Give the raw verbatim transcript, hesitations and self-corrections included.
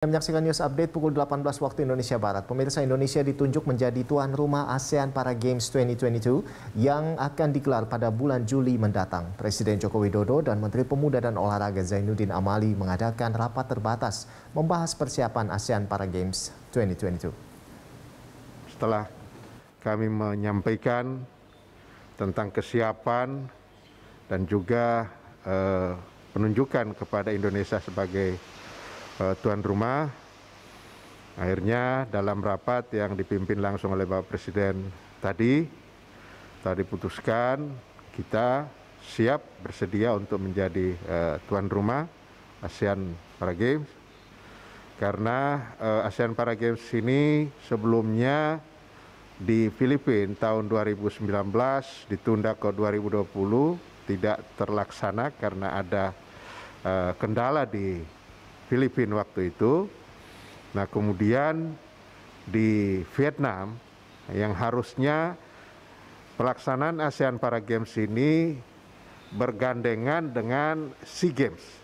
Menyaksikan news update pukul delapan belas waktu Indonesia Barat. Pemirsa, Indonesia ditunjuk menjadi tuan rumah ASEAN Para Games dua ribu dua puluh dua yang akan digelar pada bulan Juli mendatang. Presiden Joko Widodo dan Menteri Pemuda dan Olahraga Zainuddin Amali mengadakan rapat terbatas membahas persiapan ASEAN Para Games dua ribu dua puluh dua. Setelah kami menyampaikan tentang kesiapan dan juga eh, penunjukan kepada Indonesia sebagai tuan rumah, akhirnya dalam rapat yang dipimpin langsung oleh Bapak Presiden tadi, tadi putuskan kita siap bersedia untuk menjadi uh, tuan rumah ASEAN Para Games. Karena uh, ASEAN Para Games ini sebelumnya di Filipina tahun dua ribu sembilan belas ditunda ke dua ribu dua puluh, tidak terlaksana karena ada uh, kendala di Filipina waktu itu. Nah, kemudian di Vietnam yang harusnya pelaksanaan ASEAN Para Games ini bergandengan dengan SEA Games.